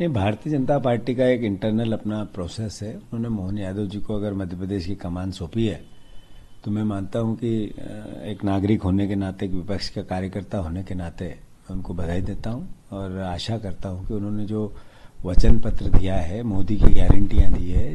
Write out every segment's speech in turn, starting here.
नहीं, भारतीय जनता पार्टी का एक इंटरनल अपना प्रोसेस है। उन्होंने मोहन यादव जी को अगर मध्य प्रदेश की कमान सौंपी है तो मैं मानता हूं कि एक नागरिक होने के नाते, एक विपक्ष का कार्यकर्ता होने के नाते मैं उनको बधाई देता हूं और आशा करता हूं कि उन्होंने जो वचन पत्र दिया है, मोदी की गारंटियां दी है,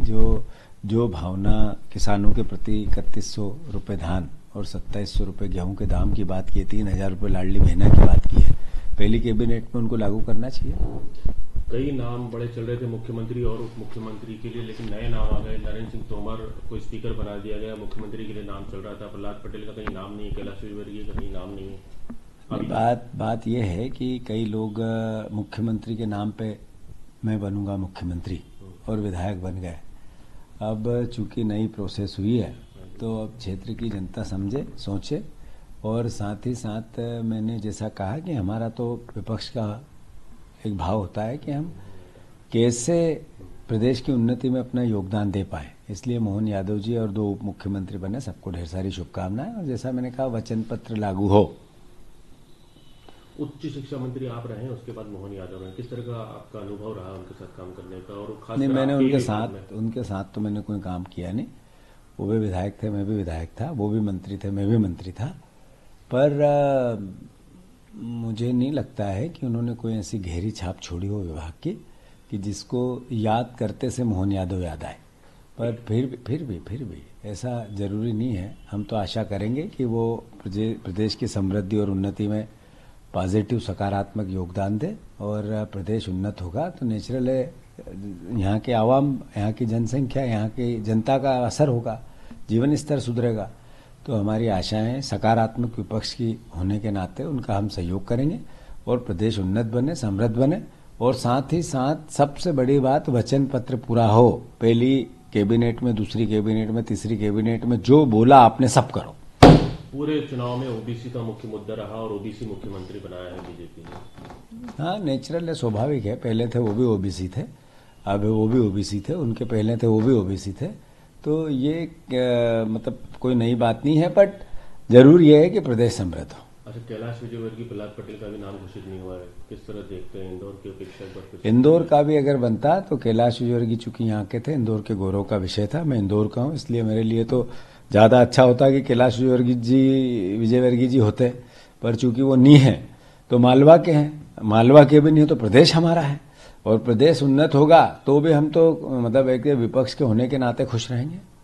जो भावना किसानों के प्रति 3100 रुपये धान और 2700 रुपये गेहूं के दाम की बात की, 3000 रुपये लाडली बहना की बात की है, पहली कैबिनेट में उनको लागू करना चाहिए। कई नाम बड़े चल रहे थे मुख्यमंत्री और उप मुख्यमंत्री के लिए, लेकिन नए नाम आ गए। नरेंद्र सिंह तोमर को स्पीकर बना दिया गया, मुख्यमंत्री के लिए नाम चल रहा था। प्रहलाद पटेल का कहीं नाम नहीं है, कैलाश विजयवर्गीय का कहीं नाम नहीं है। बात यह है कि कई लोग मुख्यमंत्री के नाम पे मैं बनूंगा मुख्यमंत्री और विधायक बन गए। अब चूंकि नई प्रोसेस हुई है तो अब क्षेत्र की जनता समझे, सोचे, और साथ ही साथ मैंने जैसा कहा कि हमारा तो विपक्ष का एक भाव होता है कि हम कैसे प्रदेश की उन्नति में अपना योगदान दे पाए। इसलिए मोहन यादव जी और 2 उप मुख्यमंत्री बने, सबको ढेर सारी शुभकामनाएं। और जैसा मैंने कहा, वचन पत्र लागू हो। उच्च शिक्षा मंत्री आप रहे, उसके बाद मोहन यादव रहे, किस तरह का आपका अनुभव रहा उनके साथ काम करने का? और खास नहीं, मैंने उनके साथ तो मैंने कोई काम किया नहीं। वो भी विधायक थे, मैं भी विधायक था, वो भी मंत्री थे, मैं भी मंत्री था। पर मुझे नहीं लगता है कि उन्होंने कोई ऐसी गहरी छाप छोड़ी हो विभाग की कि जिसको याद करते से मोहन यादव याद आए। पर फिर भी ऐसा जरूरी नहीं है। हम तो आशा करेंगे कि वो प्रदेश की समृद्धि और उन्नति में पॉजिटिव, सकारात्मक योगदान दे और प्रदेश उन्नत होगा तो नेचुरल है, यहाँ के आवाम, यहाँ की जनसंख्या, यहाँ की जनता का असर होगा, जीवन स्तर सुधरेगा। तो हमारी आशाएं सकारात्मक विपक्ष की होने के नाते उनका हम सहयोग करेंगे और प्रदेश उन्नत बने, समृद्ध बने। और साथ ही साथ सबसे बड़ी बात, वचन पत्र पूरा हो। पहली कैबिनेट में, दूसरी कैबिनेट में, तीसरी कैबिनेट में जो बोला आपने सब करो। पूरे चुनाव में ओबीसी का मुख्य मुद्दा रहा और ओबीसी मुख्यमंत्री बनाया है बीजेपी ने। हाँ, नेचुरल है, स्वाभाविक है। पहले थे वो भी ओबीसी थे, अब वो भी ओबीसी थे, उनके पहले थे वो भी ओबीसी थे। तो ये मतलब कोई नई बात नहीं है, बट जरूर ये है कि प्रदेश समृद्ध हो। अच्छा, कैलाश विजयवर्गीय, प्रहलाद पटेल का भी नाम घोषित नहीं हुआ है, किस तरह देखते हैं इंदौर की अपेक्षा? इंदौर का भी अगर बनता तो कैलाश विजयवर्गीय चूंकि यहाँ के थे, इंदौर के गौरव का विषय था। मैं इंदौर का हूँ, इसलिए मेरे लिए तो ज़्यादा अच्छा होता कि कैलाश विजयवर्गीय जी होते, पर चूंकि वो नहीं है तो मालवा के हैं, मालवा के भी नहीं है तो प्रदेश हमारा है और प्रदेश उन्नत होगा तो भी हम तो मतलब एक विपक्ष के होने के नाते खुश रहेंगे।